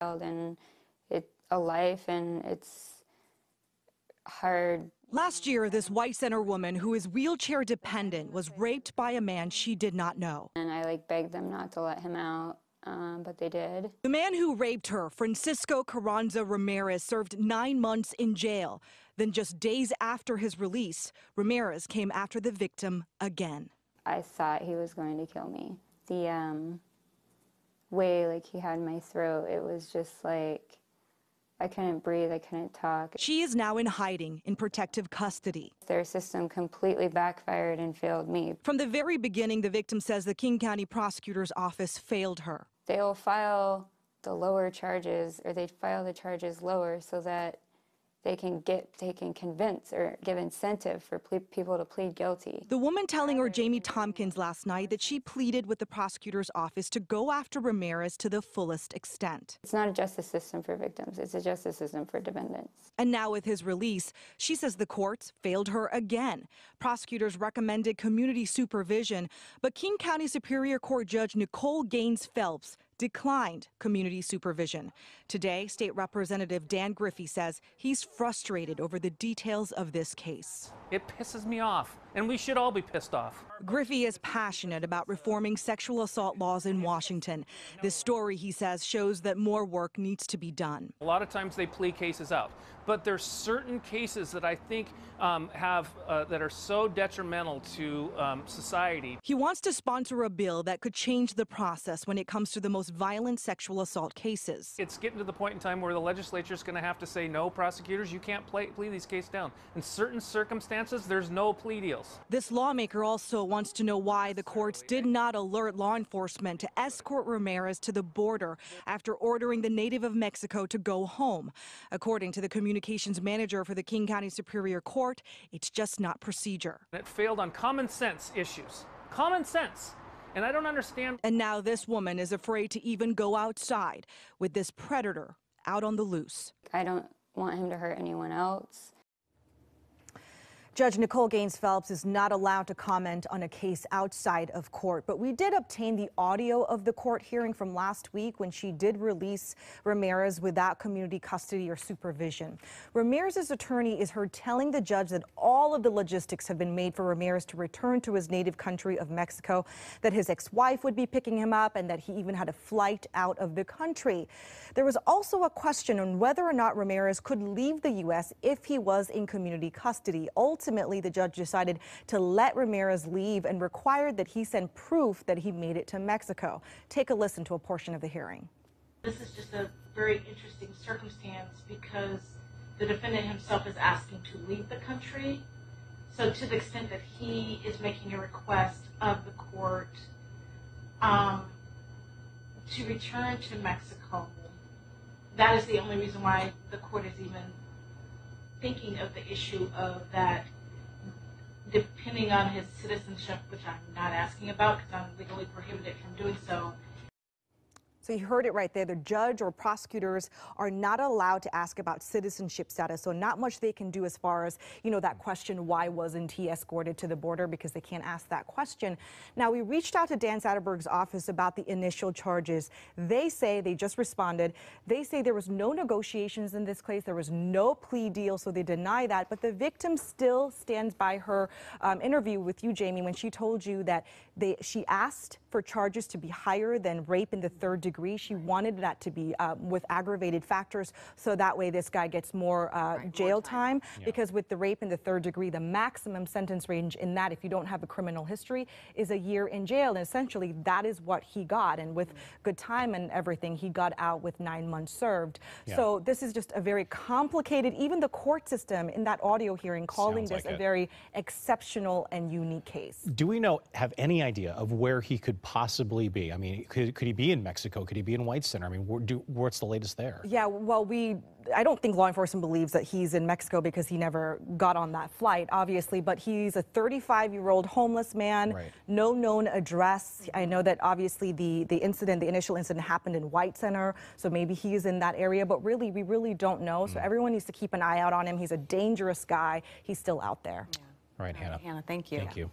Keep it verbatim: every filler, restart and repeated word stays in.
and it's a life, and it's hard. Last year, this White Center woman who is wheelchair dependent was raped by a man she did not know. And I like begged them not to let him out, um, but they did. The man who raped her, Francisco Carranza Ramirez, served nine months in jail. Then just days after his release, Ramirez came after the victim again. I thought he was going to kill me. The um, way like he had my throat, it was just like, I couldn't breathe, I couldn't talk. She is now in hiding in protective custody. Their system completely backfired and failed me. From the very beginning, the victim says the King County Prosecutor's Office failed her. They will file the lower charges, or they file the charges lower so that they can get, they can convince or give incentive for ple people to plead guilty. The woman telling her, Jamie Tompkins, last night that she pleaded with the prosecutor's office to go after Ramirez to the fullest extent. It's not a justice system for victims, it's a justice system for defendants. And now with his release, she says the courts failed her again. Prosecutors recommended community supervision, but King County Superior Court Judge Nicole Gaines Phelps declined community supervision. Today, State Representative Dan Griffey says he's frustrated over the details of this case. It pisses me off, and we should all be pissed off. Griffey is passionate about reforming sexual assault laws in Washington. This story, he says, shows that more work needs to be done. A lot of times they plea cases out, but there's certain cases that I think um, have uh, that are so detrimental to um, society. He wants to sponsor a bill that could change the process when it comes to the most violent sexual assault cases. It's getting to the point in time where the legislature is going to have to say, no, prosecutors, you can't play, plea these cases down. In certain circumstances, there's no plea deals. This lawmaker also wants to know why the courts did not alert law enforcement to escort Ramirez to the border after ordering the native of Mexico to go home. According to the communications manager for the King County Superior Court, it's just not procedure. It failed on common sense issues. Common sense. And I don't understand. And now this woman is afraid to even go outside with this predator out on the loose. I don't want him to hurt anyone else. Judge Nicole Gaines Phelps is not allowed to comment on a case outside of court, but we did obtain the audio of the court hearing from last week when she did release Ramirez without community custody or supervision. Ramirez's attorney is heard telling the judge that all of the logistics have been made for Ramirez to return to his native country of Mexico, that his ex-wife would be picking him up, and that he even had a flight out of the country. There was also a question on whether or not Ramirez could leave the U S if he was in community custody. Ultimately, Ultimately, the judge decided to let Ramirez leave and required that he send proof that he made it to Mexico. Take a listen to a portion of the hearing. This is just a very interesting circumstance because the defendant himself is asking to leave the country. So to the extent that he is making a request of the court um, to return to Mexico, that is the only reason why the court is even thinking of the issue of that, depending on his citizenship, which I'm not asking about because I'm legally prohibited from doing so. So you heard it right there. The judge or prosecutors are not allowed to ask about citizenship status, so not much they can do as far as, you know, that question, why wasn't he escorted to the border, because they can't ask that question. Now, we reached out to Dan Satterberg's office about the initial charges. They say, they just responded, they say there was no negotiations in this case, there was no plea deal, so they deny that, but the victim still stands by her um, interview with you, Jamie, when she told you that they, she asked for charges to be higher than rape in the third degree. She wanted that to be um, with aggravated factors, so that way this guy gets more uh, right, jail more time, time yeah. Because with the rape in the third degree, the maximum sentence range in that, if you don't have a criminal history, is a year in jail. And essentially, that is what he got. And with good time and everything, he got out with nine months served. Yeah. So this is just a very complicated, even the court system in that audio hearing calling Sounds this like a it. very exceptional and unique case. Do we know, have any idea of where he could possibly be? I mean, could, could he be in Mexico? Could he be in White Center? I mean, do, what's the latest there? Yeah, well, we, I don't think law enforcement believes that he's in Mexico because he never got on that flight, obviously, but he's a thirty-five-year-old homeless man, right. No known address. I know that obviously the, the incident, the initial incident happened in White Center, so maybe he is in that area, but really, we really don't know, mm. So everyone needs to keep an eye out on him. He's a dangerous guy. He's still out there. Yeah. All right, Hannah. Hannah, thank you. Thank you.